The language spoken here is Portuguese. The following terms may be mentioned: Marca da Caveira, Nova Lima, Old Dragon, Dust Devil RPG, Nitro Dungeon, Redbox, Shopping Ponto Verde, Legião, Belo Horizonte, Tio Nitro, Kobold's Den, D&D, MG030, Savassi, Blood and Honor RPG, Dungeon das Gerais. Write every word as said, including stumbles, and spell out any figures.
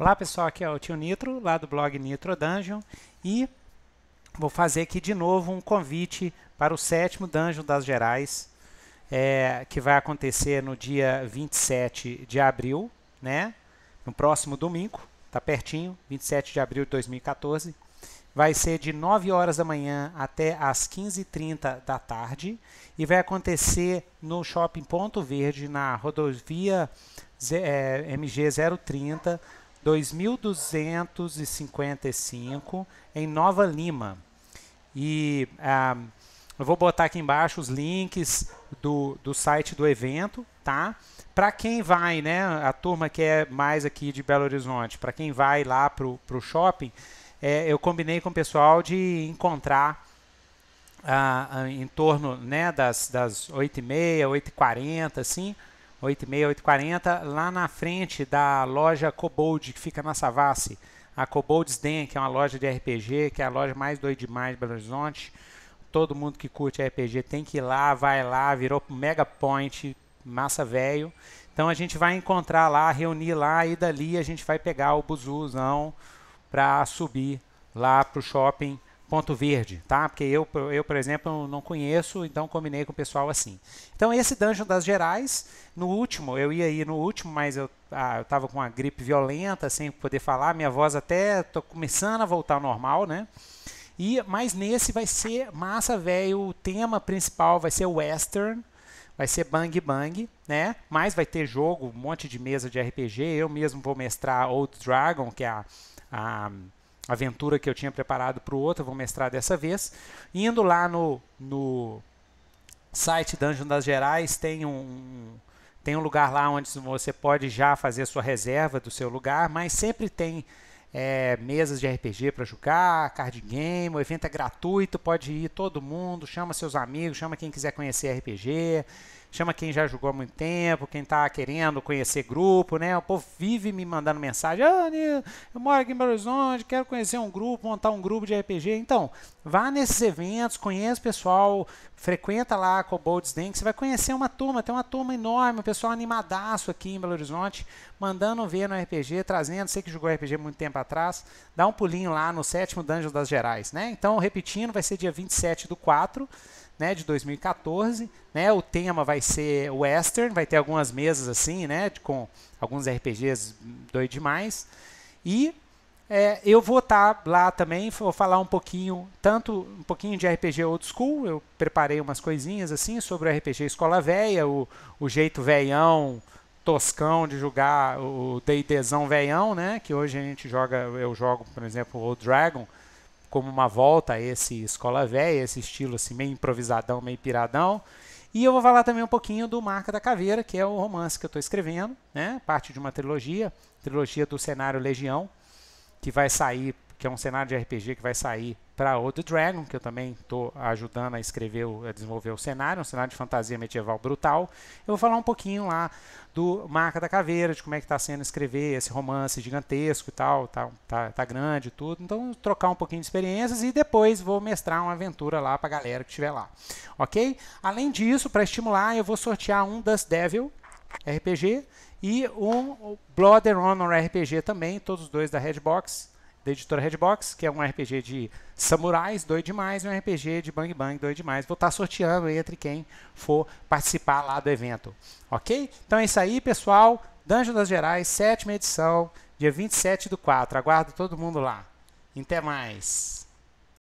Olá pessoal, aqui é o Tio Nitro, lá do blog Nitro Dungeon, e vou fazer aqui de novo um convite para o sétimo Dungeon das Gerais, é, que vai acontecer no dia vinte e sete de abril, né? No próximo domingo, tá pertinho, vinte e sete de abril de dois mil e quatorze. Vai ser de nove horas da manhã até as quinze e trinta da tarde e vai acontecer no Shopping Ponto Verde, na rodovia é, M G zero trinta, dois mil duzentos e cinquenta e cinco, em Nova Lima. E ah, eu vou botar aqui embaixo os links do, do site do evento, tá? Para quem vai, né, a turma que é mais aqui de Belo Horizonte, para quem vai lá para o shopping, é, eu combinei com o pessoal de encontrar ah, em torno, né, das, das oito e meia, oito e quarenta, assim, oito e meia, oito e quarenta, lá na frente da loja Kobold, que fica na Savassi, a Kobold's Den, que é uma loja de R P G, que é a loja mais doida demais de Belo Horizonte. Todo mundo que curte R P G tem que ir lá, vai lá, virou mega point, massa velho. Então a gente vai encontrar lá, reunir lá, e dali a gente vai pegar o busuzão para subir lá para o shopping Ponto Verde, tá? Porque eu, eu, por exemplo, não conheço, então combinei com o pessoal assim. Então, esse Dungeon das Gerais, no último, eu ia ir no último, mas eu ah, estava com uma gripe violenta, sem poder falar, minha voz até tô começando a voltar ao normal, né? E, mas nesse vai ser massa, velho, o tema principal vai ser Western, vai ser Bang Bang, né? Mas vai ter jogo, um monte de mesa de R P G, eu mesmo vou mestrar Old Dragon, que é a... a aventura que eu tinha preparado para o outro, vou mestrar dessa vez. Indo lá no, no site Dungeon das Gerais, tem um, tem um lugar lá onde você pode já fazer a sua reserva do seu lugar, mas sempre tem é, mesas de R P G para jogar, card game, o evento é gratuito, pode ir todo mundo, chama seus amigos, chama quem quiser conhecer R P G, chama quem já jogou há muito tempo, quem está querendo conhecer grupo, né? O povo vive me mandando mensagem. Ah, eu moro aqui em Belo Horizonte, quero conhecer um grupo, montar um grupo de R P G. Então, vá nesses eventos, conheça o pessoal, frequenta lá a Kobold's Den, que você vai conhecer uma turma, tem uma turma enorme, um pessoal animadaço aqui em Belo Horizonte, mandando ver no R P G, trazendo, sei que jogou R P G muito tempo atrás, dá um pulinho lá no sétimo Dungeon das Gerais, né? Então, repetindo, vai ser dia vinte e sete do quatro, né, de dois mil e quatorze, né, o tema vai ser Western, vai ter algumas mesas assim, né, com alguns R P Gs doido demais, e é, eu vou estar lá também, vou falar um pouquinho, tanto um pouquinho de R P G Old School, eu preparei umas coisinhas assim, sobre o R P G Escola Velha, o, o jeito velhão, toscão de jogar, o D e Dzão velhão, né, que hoje a gente joga, eu jogo, por exemplo, o Old Dragon, como uma volta a esse Escola Velha, esse estilo assim, meio improvisadão, meio piradão. E eu vou falar também um pouquinho do Marca da Caveira, que é o romance que eu estou escrevendo, né? Parte de uma trilogia, trilogia do cenário Legião, que vai sair, que é um cenário de R P G que vai sair para Old Dragon, que eu também estou ajudando a escrever, a desenvolver o cenário, um cenário de fantasia medieval brutal. Eu vou falar um pouquinho lá do Marca da Caveira, de como é que está sendo escrever esse romance gigantesco e tal, tá, tá, tá grande e tudo. Então, trocar um pouquinho de experiências e depois vou mestrar uma aventura lá para a galera que estiver lá, ok? Além disso, para estimular, eu vou sortear um Dust Devil R P G e um Blood and Honor R P G também, todos os dois da Redbox, da editora Redbox, que é um R P G de samurais, doido demais, e um R P G de bang bang, doido demais. Vou estar sorteando entre quem for participar lá do evento, ok? Então é isso aí, pessoal. Dungeon das Gerais, sétima edição, dia vinte e sete do quatro. Aguardo todo mundo lá. Até mais!